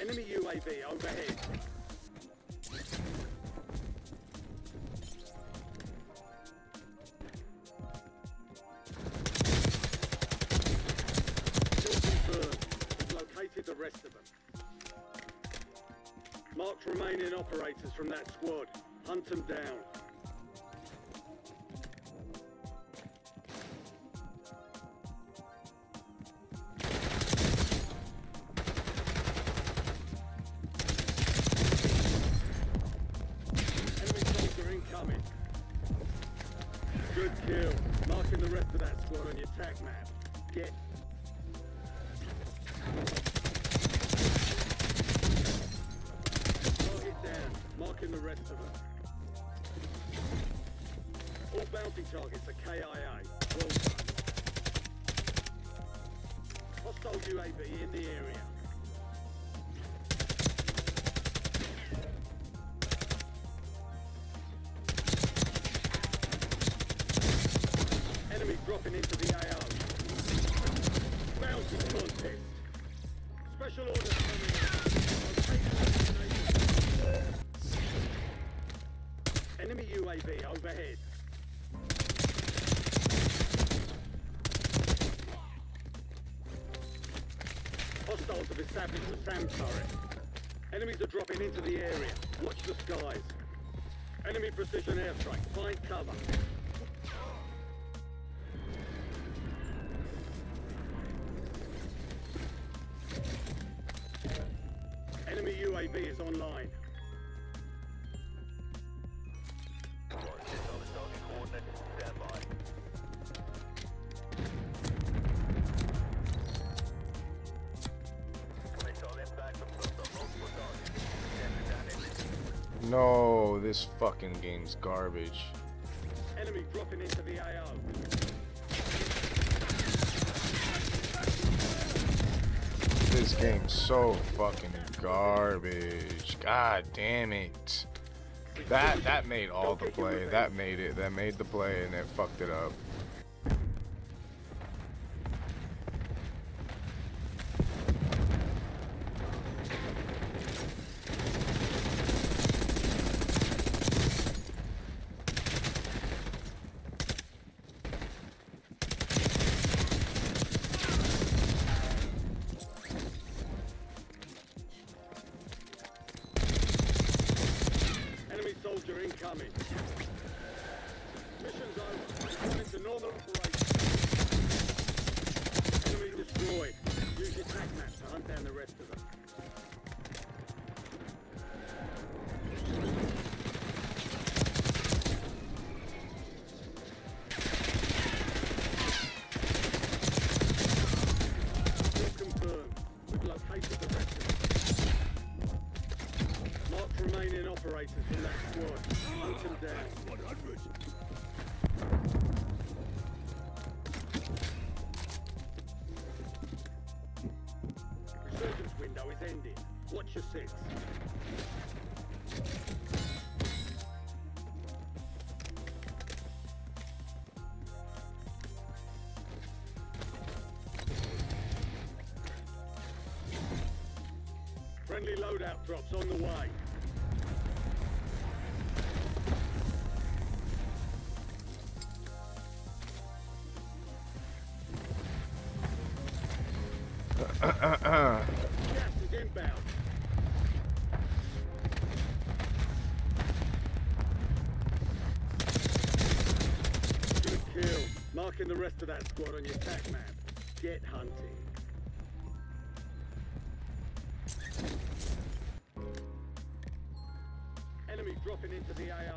Enemy UAV overhead. We've located the rest of them. Marked remaining operators from that squad. Hunt them down. Good kill. Marking the rest of that squad on your tac map. Get. Target down. Marking the rest of them. All bounty targets are KIA. Well done. Hostile UAV in the area. Dropping into the AO. Bounty contest. Special orders coming. Enemy UAV overhead. Hostiles have established the SAM turret. Enemies are dropping into the area. Watch the skies. Enemy precision airstrike. Find cover. UAV is online. No, this fucking game's garbage. Enemy dropping into the AO. This game's so fucking garbage. God damn it. That made all the play. That made it. That made the play and it fucked it up. Soldier incoming. Mission's over. Coming to northern operation. Enemy destroyed. Use your tac map to hunt down the rest of them. Operators in that squad. Hunt them down. 100. Resurgence window is ending. Watch your six. Friendly loadout drops on the way. Gas is inbound. Good kill. Marking the rest of that squad on your tac map. Get hunting. Enemy dropping into the AR.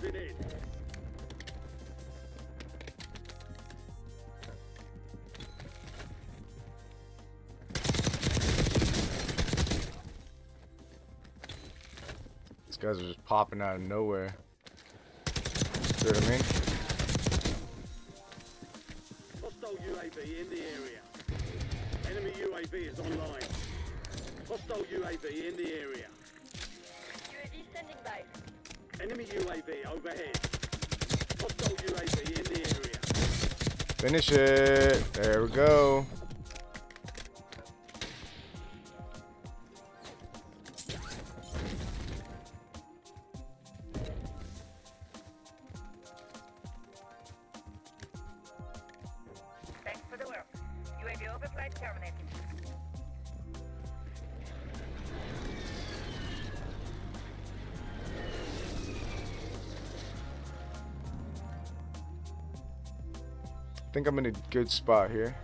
grenade. These guys are just popping out of nowhere. You know what I mean? Hostile UAV in the area. Enemy UAV is online. Hostile UAV in the area. UAV standing by. Enemy UAV overhead. Hostile UAV in the area. Finish it. There we go. Thanks for the work. UAV overflight terminated. I think I'm in a good spot here.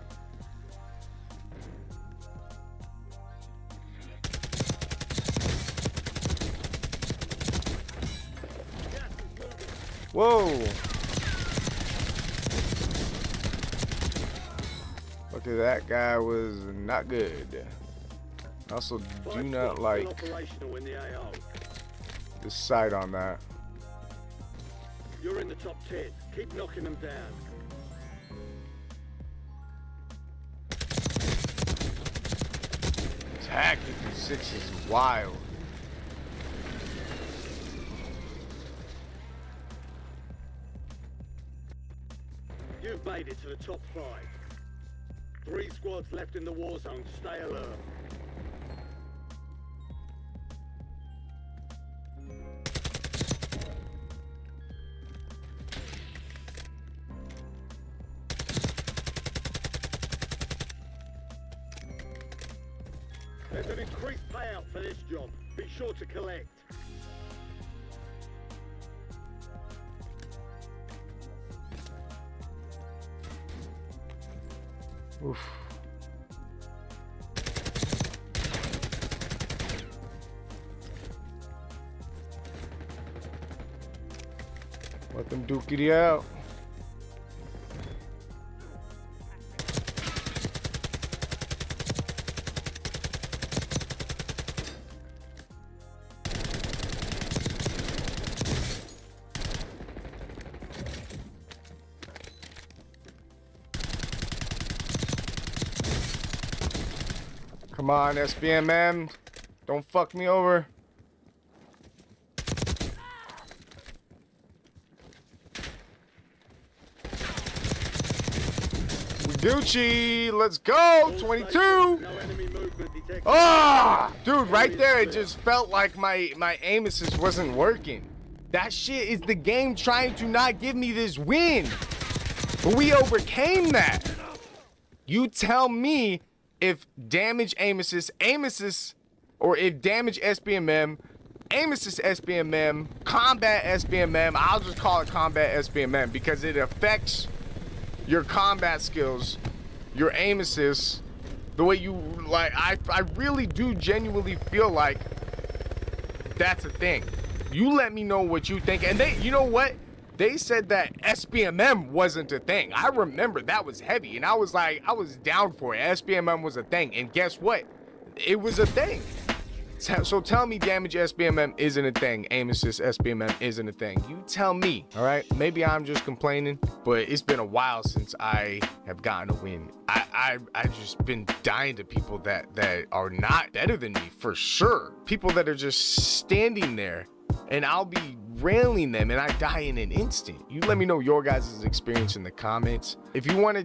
Whoa! Okay, that guy was not good. I also do not like the sight on that. You're in the top 10. Keep knocking them down. Tac 56 is wild. You've made it to the top 5. 3 squads left in the war zone. Stay alert. There's an increased payout for this job. Be sure to collect. Oof. Let them duke it out. Come on, SBMM, don't fuck me over. Gucci, let's go, 22. Ah, dude, right there, it just felt like my aim assist wasn't working. That shit is the game trying to not give me this win. But we overcame that. You tell me. If damage aim assist, or if damage SBMM, aim assist SBMM, combat SBMM, I'll just call it combat SBMM because it affects your combat skills, your aim assist, the way you, like, I really do genuinely feel like that's a thing. You let me know what you think, and you know what? They said that SBMM wasn't a thing. I remember that was heavy, and I was like, I was down for it. SBMM was a thing, and guess what? It was a thing. So tell me damage SBMM isn't a thing. Aim assist SBMM isn't a thing. You tell me, all right? Maybe I'm just complaining, but it's been a while since I have gotten a win. I just been dying to people that are not better than me, for sure. People that are just standing there, and I'll be railing them and I die in an instant. You let me know your guys' experience in the comments. If you want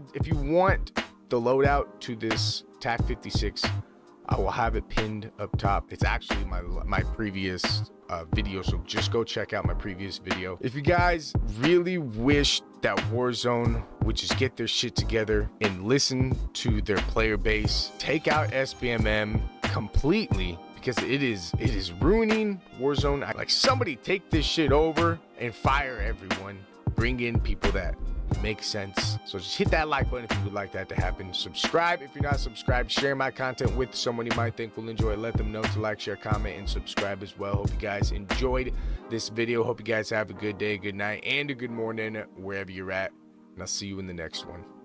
the loadout to this Tac 56, I will have it pinned up top. It's actually my previous video, so just go check out my previous video. If you guys really wish that Warzone would just get their shit together and listen to their player base, take out SBMM completely, because it is ruining Warzone. Like, somebody take this shit over and fire everyone. Bring in people that makes sense. So just hit that like button if you would like that to happen. Subscribe if you're not subscribed. Share my content with someone you might think will enjoy. Let them know to like, share, comment, and subscribe as well. Hope you guys enjoyed this video. Hope you guys have a good day, good night, and a good morning wherever you're at. And I'll see you in the next one.